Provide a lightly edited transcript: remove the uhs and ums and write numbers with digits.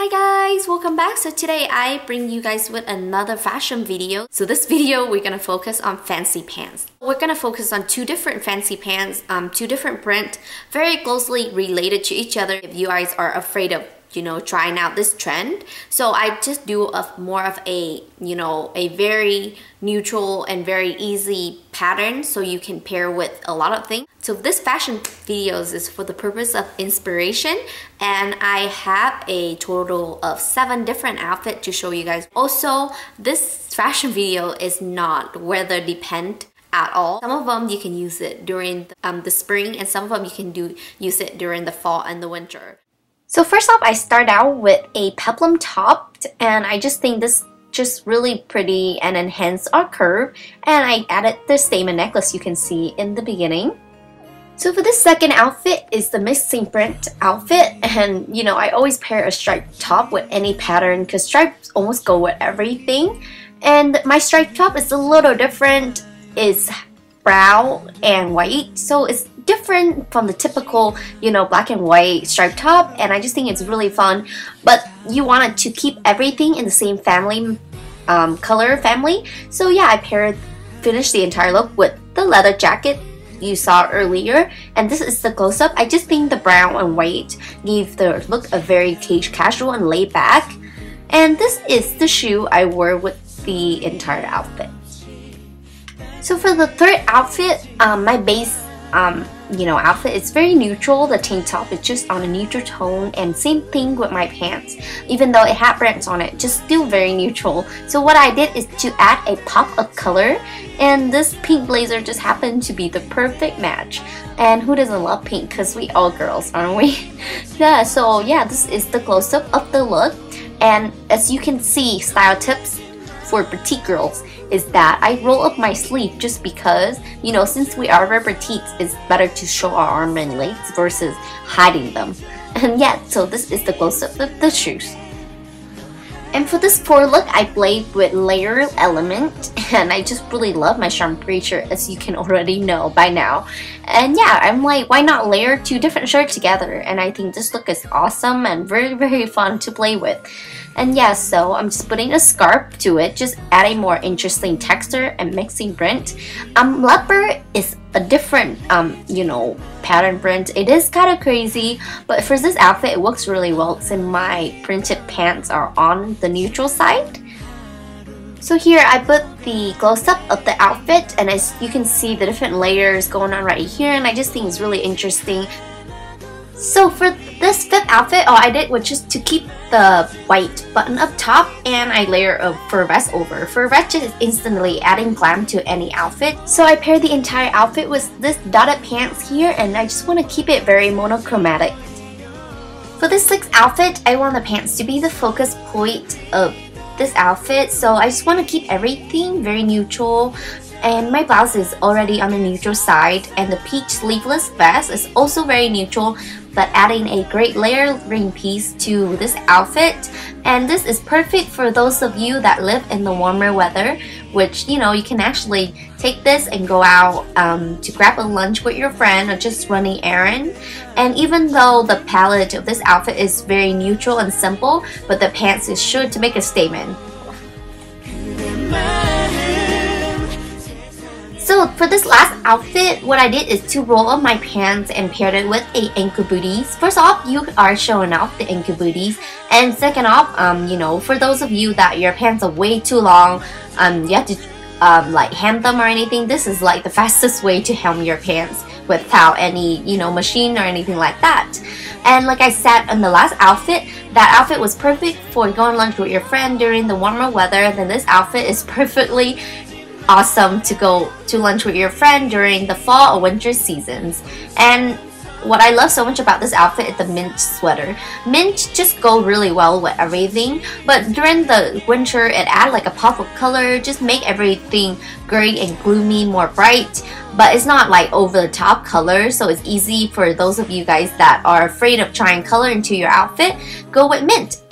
Hi guys, welcome back. So today I bring you guys with another fashion video. So this video we're gonna focus on fancy pants. We're gonna focus on two different fancy pants, two different print, very closely related to each other. If you guys are afraid of trying out this trend, so I just do more of a very neutral and very easy pattern so you can pair with a lot of things. So this fashion videos is for the purpose of inspiration, and I have a total of 7 different outfits to show you guys. Also, this fashion video is not weather dependent at all. Some of them you can use it during the spring, and some of them you can use it during the fall and the winter. So first off, I start out with a peplum top, and I just think this just really pretty and enhanced our curve, and I added the statement necklace you can see in the beginning. So for this second outfit is the mixing print outfit, and I always pair a striped top with any pattern because stripes almost go with everything. And my striped top is a little different. It's brown and white, so it's different from the typical black and white striped top, and I just think it's really fun. But you wanted to keep everything in the same family, color family, so yeah, I finished the entire look with the leather jacket you saw earlier, and this is the close-up. I just think the brown and white gave the look a very casual and laid back, and this is the shoe I wore with the entire outfit. So for the third outfit, my base outfit is very neutral. The tank top is just on a neutral tone, and same thing with my pants. Even though it had brands on it, just still very neutral. So what I did is to add a pop of color, and this pink blazer just happened to be the perfect match. And who doesn't love pink? Because we all girls, aren't we? Yeah, so yeah, this is the close-up of the look. And as you can see, style tips for petite girls is that I roll up my sleeve just because, since we are very petite, it's better to show our arm and legs versus hiding them. And yeah, so this is the close-up of the shoes. And for this poor look, I played with layer element, and I just really love my charmpre shirt, as you can already know by now. And yeah, I'm like, why not layer 2 different shirts together? And I think this look is awesome and very, very fun to play with. And yeah, so I'm just putting a scarf to it, just adding more interesting texture and mixing print. Leopard is a different, pattern print. It is kind of crazy, but for this outfit, it works really well since my printed pants are on the neutral side. So here I put the close-up of the outfit, and as you can see, the different layers going on right here, and I just think it's really interesting. So for this fifth outfit, all I did was just to keep the white button up top, and I layer a fur vest over. Fur vest is instantly adding glam to any outfit. So I paired the entire outfit with this dotted pants here, and I just want to keep it very monochromatic. For this sixth outfit, I want the pants to be the focus point of this outfit, so I just want to keep everything very neutral. And my blouse is already on the neutral side, and the peach sleeveless vest is also very neutral, but adding a great layering piece to this outfit. And this is perfect for those of you that live in the warmer weather, which you can actually take this and go out to grab a lunch with your friend or just run an errand. And even though the palette of this outfit is very neutral and simple, but the pants is sure to make a statement. So for this last outfit, what I did is to roll up my pants and paired it with a ankle booties. First off, you are showing off the ankle booties, and second off, for those of you that your pants are way too long, you have to like hem them or anything. This is like the fastest way to hem your pants without any machine or anything like that. And like I said in the last outfit, that outfit was perfect for going lunch with your friend during the warmer weather. Then this outfit is perfectly awesome to go to lunch with your friend during the fall or winter seasons. And what I love so much about this outfit is the mint sweater. Mint just go really well with everything, but during the winter it add like a pop of color, just make everything gray and gloomy more bright, but it's not like over the top color, so it's easy for those of you guys that are afraid of trying color into your outfit. Go with mint.